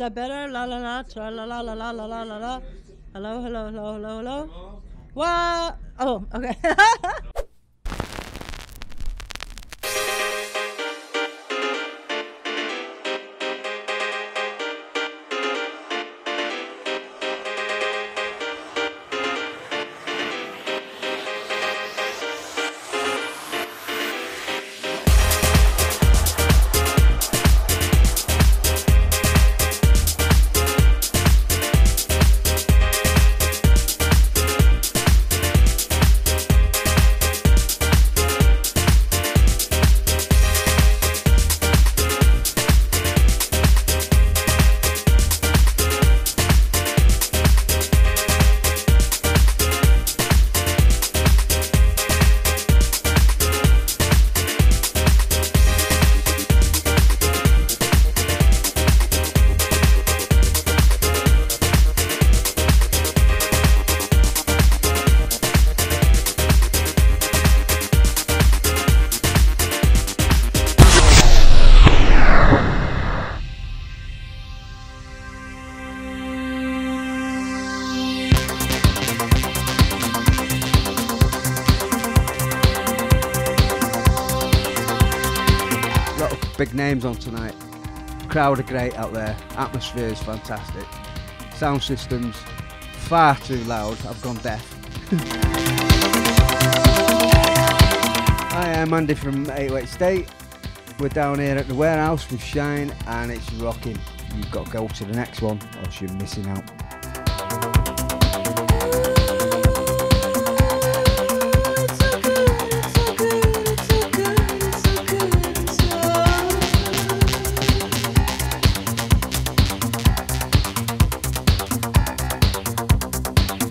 that better? La la la, tra la la la la la la la la. Hello, hello, hello, hello, hello. What? Oh, okay. Big names on tonight. Crowd are great out there. Atmosphere is fantastic. Sound systems far too loud. I've gone deaf. Hi, I'm Andy from 808 State. We're down here at the warehouse with Shine, and it's rocking. You've got to go to the next one, or else you're missing out. Shine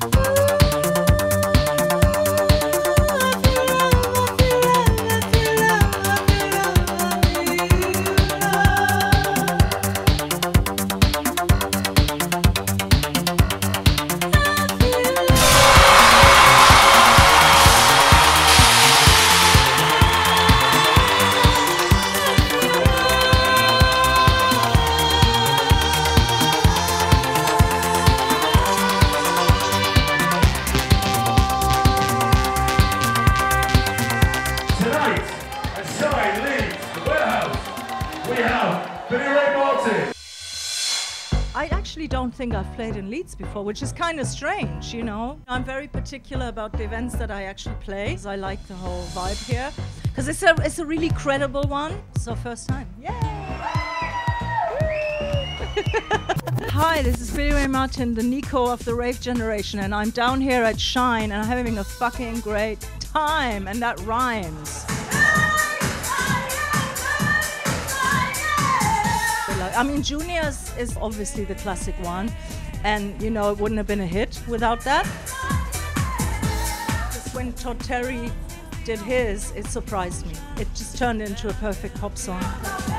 leaves the warehouse. We have Billie Ray Martin. I actually don't think I've played in Leeds before, which is kind of strange, you know. I'm very particular about the events that I actually play. I like the whole vibe here, because it's a really credible one. So first time, yay! Hi, this is Billie Ray Martin, the Nico of the rave generation, and I'm down here at Shine, and I'm having a fucking great time, and that rhymes. I mean, Junior's is obviously the classic one, and you know, it wouldn't have been a hit without that. Just when Todd Terry did his, it surprised me. It just turned into a perfect pop song.